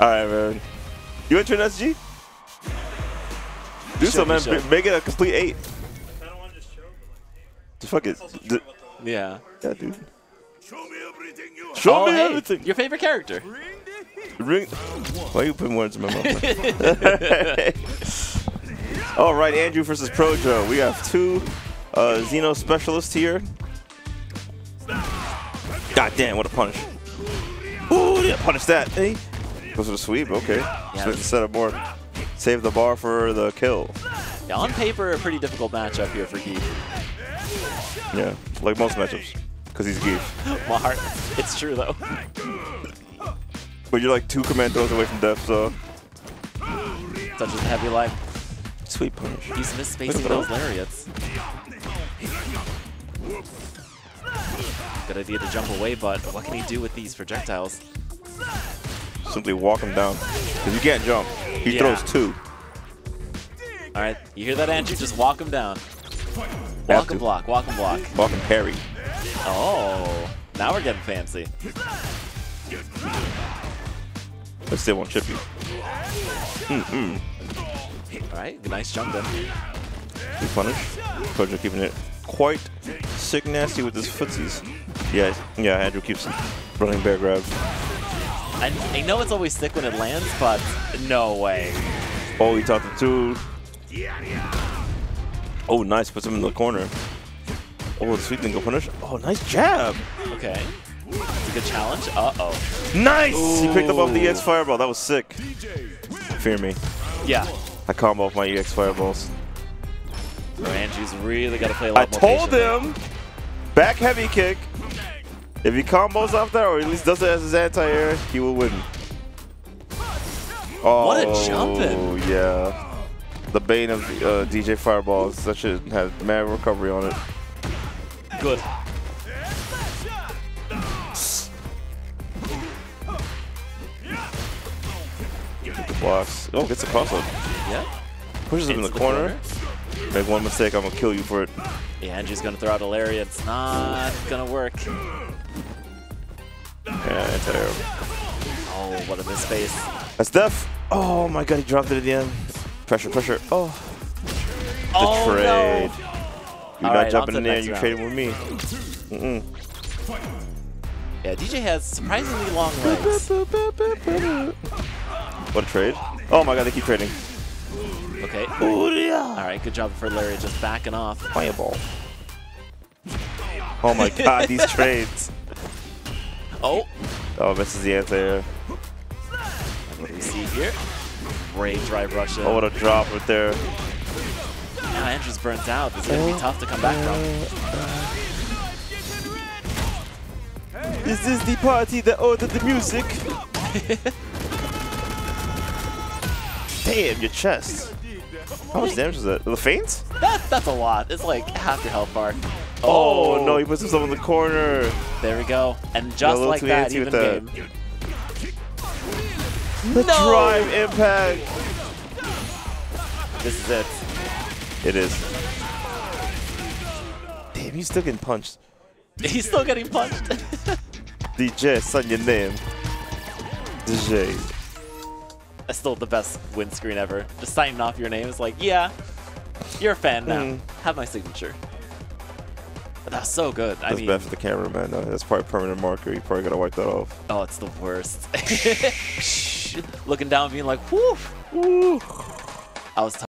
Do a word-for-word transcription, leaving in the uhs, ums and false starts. Alright, man. You want to turn S G? Do something, man. Show. Make it a complete eight. I don't want to just show, but like, hey, fuck it. Yeah. Yeah, dude. Show me everything you have. Show oh, me hey, everything. Your favorite character. Ring. Why are you putting words in my mouth? All right, Andrew versus Projo. We have two uh, Xeno specialists here. God damn, what a punish. Ooh, yeah, punish that. Hey. Goes for the sweep, okay. Yeah. So we can set up more. Save the bar for the kill. Yeah, on paper, a pretty difficult matchup here for Geef. Yeah, like most matchups, because he's Geef. My heart, it's true though. But you're like two command throws away from death, so. Touches the heavy life. Sweet punish. He's misspacing those lariats. Good idea to jump away, but what can he do with these projectiles? Simply walk him down. Because you can't jump. He yeah. throws two. Alright, you hear that, Andrew? Just walk him down. Walk and block, walk and block. Walk and parry. Oh, now we're getting fancy. But still won't chip you. Mm-mm. Alright, nice jump then. Good punish. Projo keeping it quite sick nasty with his footsies. Yeah, yeah, Andrew keeps running bear grabs. I, I know it's always sick when it lands, but no way. Oh, he taught the two. Oh, nice. Puts him in the corner. Oh, the sweet thing will punish. Oh, nice jab. Okay. It's a good challenge. Uh-oh. Nice! Ooh. He picked up off the E X fireball. That was sick. Fear me. Yeah. I combo off my E X fireballs. Bro, Andrew's really got to play a lot I more I told him! Back heavy kick. If he combos off there, or at least does it as his anti-air, he will win. Oh, what a jumping! Oh, yeah. The bane of uh, D J fireballs. That shit has mad recovery on it. Good. Get the blocks. Oh, gets a cross-up. Yeah. Pushes him in the, the corner. corner. Make one mistake, I'm gonna kill you for it. Yeah, Andrew's gonna throw out a lariat. It's not gonna work. Yeah, terrible. Oh, what a misspace. That's Def. Oh my god, he dropped it at the end. Pressure, pressure. Oh. The oh, trade. No. You're All not right, jumping in the there, you're trading with me. Mm-mm. Yeah, D J has surprisingly long legs. What a trade. Oh my god, they keep trading. Okay. Ooh, yeah. Alright, good job for Larry just backing off. Fireball. Oh my god, these trades. Oh. Oh, misses the anti-air. What do we see here? Great drive rush in. Oh, what a drop right there. Now Andrew's burnt out. This is going to be tough to come back from. Is this the party that ordered the music? Damn, your chest. How much damage is that? The faint? That, that's a lot. It's like half your health bar. Oh, oh no, he puts himself in the corner. There we go. And just like that, even game. The no! drive impact. This is it. It is. Damn, he's still getting punched. He's still getting punched. D J, son, your name. D J. That's still the best windscreen ever. Just signing off your name is like, yeah, you're a fan now. Mm. Have my signature. But that's so good. That's I mean, bad for the camera, man. No, that's probably permanent marker. You probably gotta wipe that off. Oh, it's the worst. Looking down, being like, woo, woo. I was.